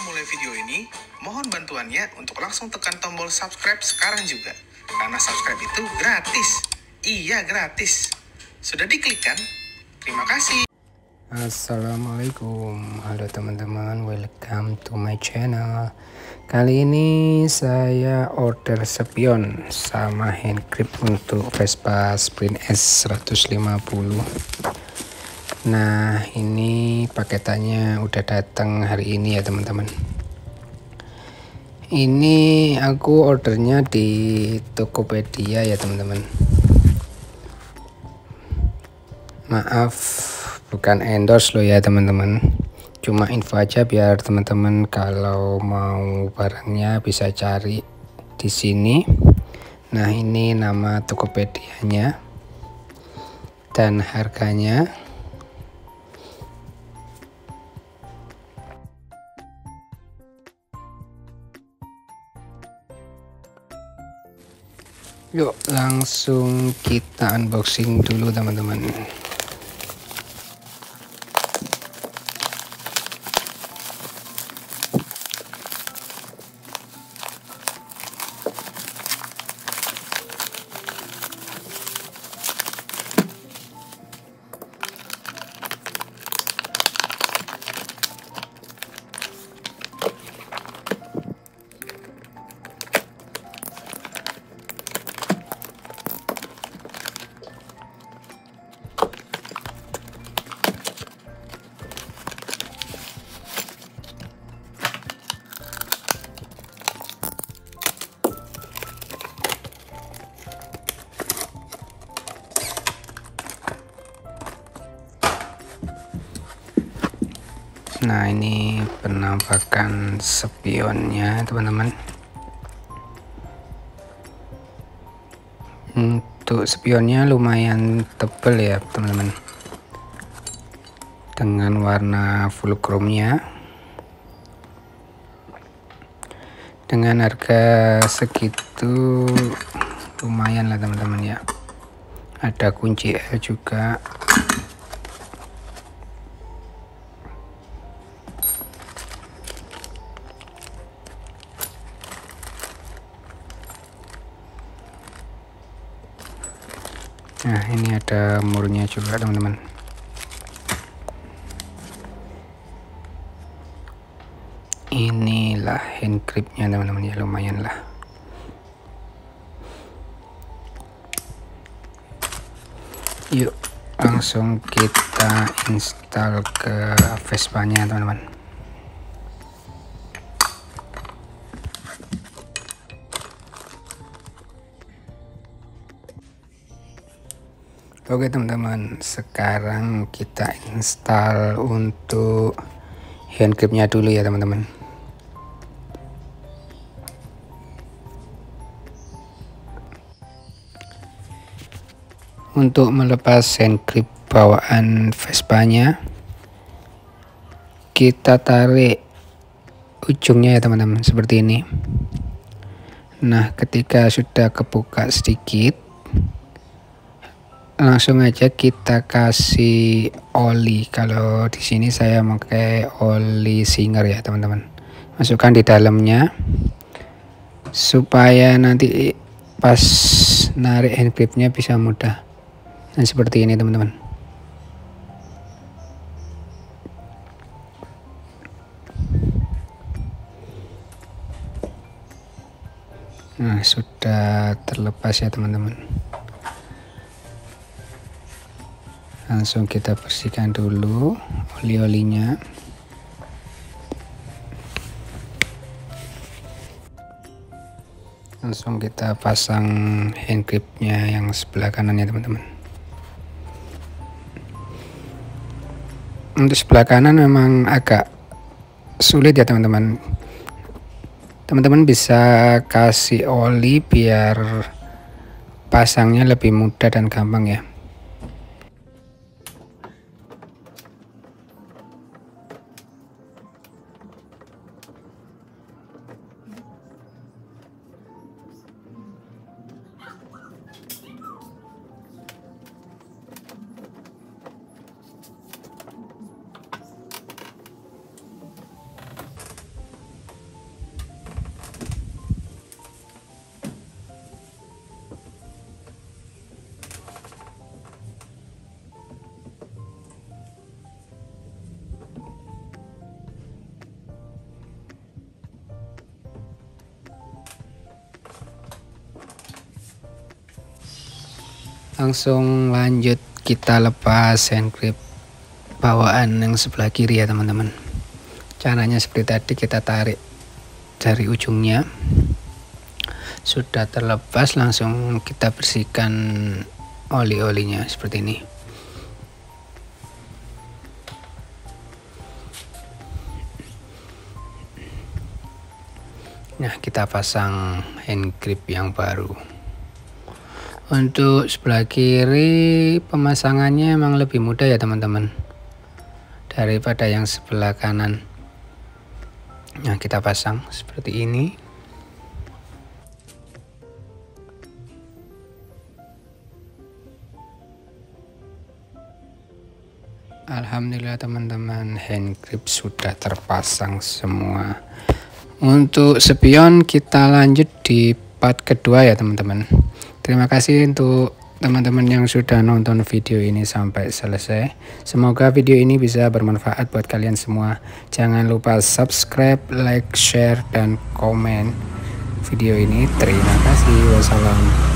memulai video ini, mohon bantuannya untuk langsung tekan tombol subscribe sekarang juga. Karena subscribe itu gratis. Iya, gratis. Sudah diklik kan? Terima kasih. Assalamualaikum. Halo teman-teman, welcome to my channel. Kali ini saya order spion sama hand grip untuk Vespa Sprint S150. Nah, ini paketannya udah datang hari ini ya teman-teman. Ini aku ordernya di Tokopedia ya teman-teman. Maaf, bukan endorse loh ya teman-teman. Cuma info aja biar teman-teman kalau mau barangnya bisa cari di sini. Nah, ini nama Tokopedianya dan harganya. Yuk langsung kita unboxing dulu teman-teman. Nah, ini penampakan spionnya teman-teman. Untuk spionnya lumayan tebal ya teman-teman, dengan warna fulcrumnya. Dengan harga segitu lumayan lah teman-teman ya. Ada kunci L juga. Nah, ini ada murnya juga teman-teman. Inilah hand gripnya teman-teman ya, lumayan lah. Yuk langsung kita install ke Vespanya teman-teman. Oke teman-teman, sekarang kita install untuk hand gripnya dulu ya teman-teman. Untuk melepas hand grip bawaan Vespanya, kita tarik ujungnya ya teman-teman, seperti ini. Nah, ketika sudah kebuka sedikit, langsung aja kita kasih oli. Kalau di sini saya pakai oli Singer ya teman-teman. Masukkan di dalamnya supaya nanti pas narik hand gripnya bisa mudah. Dan seperti ini teman-teman. Nah, sudah terlepas ya teman-teman. Langsung kita bersihkan dulu oli-olinya. Langsung kita pasang hand gripnya yang sebelah kanannya teman-teman. Untuk sebelah kanan memang agak sulit ya teman-teman. Teman-teman bisa kasih oli biar pasangnya lebih mudah dan gampang ya. langsung lanjut kita lepas hand grip bawaan yang sebelah kiri ya teman-teman. Caranya seperti tadi, kita tarik dari ujungnya. Sudah terlepas, langsung kita bersihkan oli-olinya seperti ini. Nah, kita pasang hand grip yang baru. Untuk sebelah kiri pemasangannya emang lebih mudah ya teman-teman daripada yang sebelah kanan. Nah, kita pasang seperti ini. Alhamdulillah teman-teman, hand grip sudah terpasang semua. Untuk spion kita lanjut di part kedua ya teman-teman. Terima kasih untuk teman-teman yang sudah nonton video ini sampai selesai. Semoga video ini bisa bermanfaat buat kalian semua. Jangan lupa subscribe, like, share, dan komen video ini. Terima kasih. Wassalam.